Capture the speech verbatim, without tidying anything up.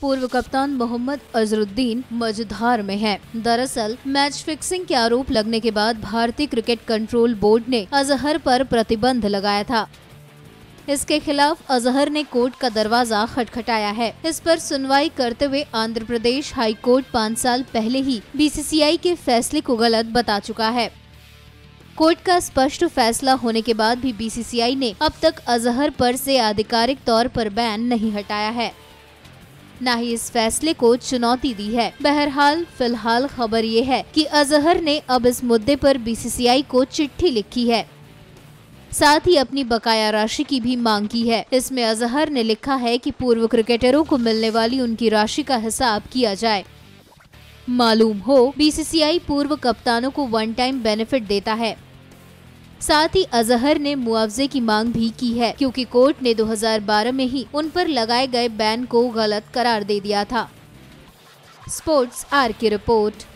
पूर्व कप्तान मोहम्मद अजहरुद्दीन मझधार में हैं। दरअसल मैच फिक्सिंग के आरोप लगने के बाद भारतीय क्रिकेट कंट्रोल बोर्ड ने अजहर पर प्रतिबंध लगाया था। इसके खिलाफ अजहर ने कोर्ट का दरवाजा खटखटाया है। इस पर सुनवाई करते हुए आंध्र प्रदेश हाई कोर्ट पाँच साल पहले ही बीसीसीआई के फैसले को गलत बता चुका है। कोर्ट का स्पष्ट फैसला होने के बाद भी बीसीसीआई ने अब तक अजहर पर से आधिकारिक तौर पर बैन नहीं हटाया है, न ही इस फैसले को चुनौती दी है। बहरहाल फिलहाल खबर ये है कि अजहर ने अब इस मुद्दे पर बीसीसीआई को चिट्ठी लिखी है, साथ ही अपनी बकाया राशि की भी मांग की है। इसमें अजहर ने लिखा है कि पूर्व क्रिकेटरों को मिलने वाली उनकी राशि का हिसाब किया जाए। मालूम हो बीसीसीआई पूर्व कप्तानों को वन टाइम बेनिफिट देता है, साथ ही अजहर ने मुआवजे की मांग भी की है, क्योंकि कोर्ट ने दो हज़ार बारह में ही उन पर लगाए गए बैन को गलत करार दे दिया था। स्पोर्ट्स आर की रिपोर्ट।